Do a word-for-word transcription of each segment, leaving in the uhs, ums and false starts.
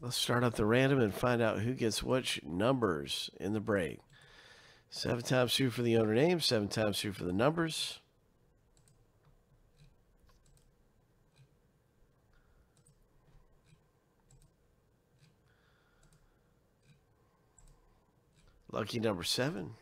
Let's start up the random and find out who gets which numbers in the break. Seven times two for the owner name, seven times two for the numbers. Lucky number seven.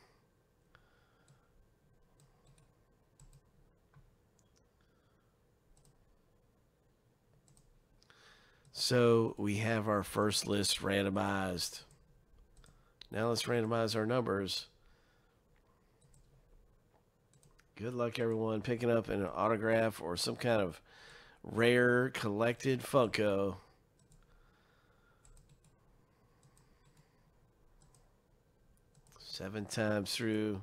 So we have our first list randomized. Now let's randomize our numbers. Good luck, everyone, picking up an autograph or some kind of rare collected Funko. Seven times through.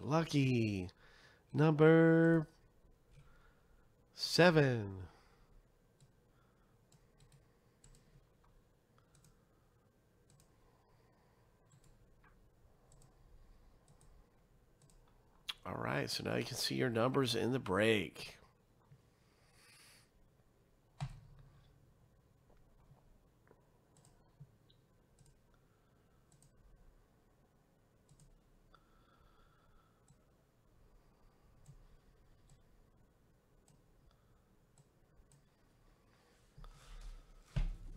Lucky number seven. All right, so now you can see your numbers in the break.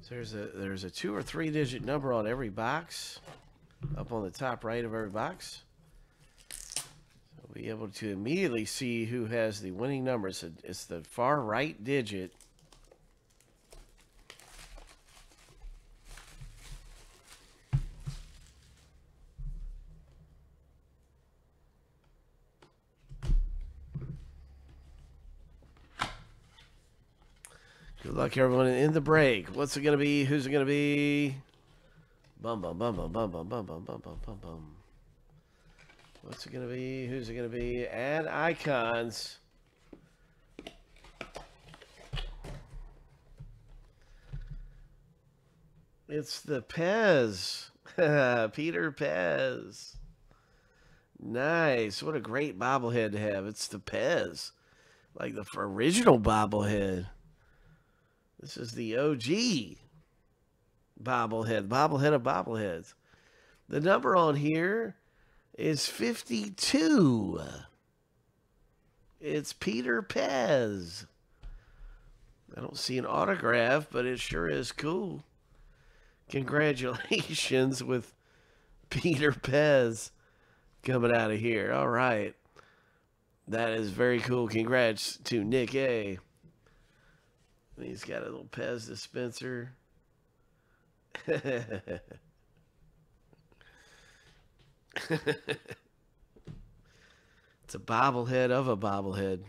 There's a there's a two or three digit number on every box, up on the top right of every box. So we'll be able to immediately see who has the winning number. It's, a, it's the far right digit. Good luck, everyone, in the break. What's it going to be? Who's it going to be? Bum, bum, bum, bum, bum, bum, bum, bum, bum, bum, bum. What's it going to be? Who's it going to be? Add icons. It's the Pez. Peter Pez. Nice. What a great bobblehead to have. It's the Pez. Like the original bobblehead. This is the O G bobblehead, bobblehead of bobbleheads. The number on here is fifty-two. It's Peter Pez. I don't see an autograph, but it sure is cool. Congratulations with Peter Pez coming out of here. All right. That is very cool. Congrats to Nick A. And he's got a little Pez dispenser. It's a bobblehead of a bobblehead.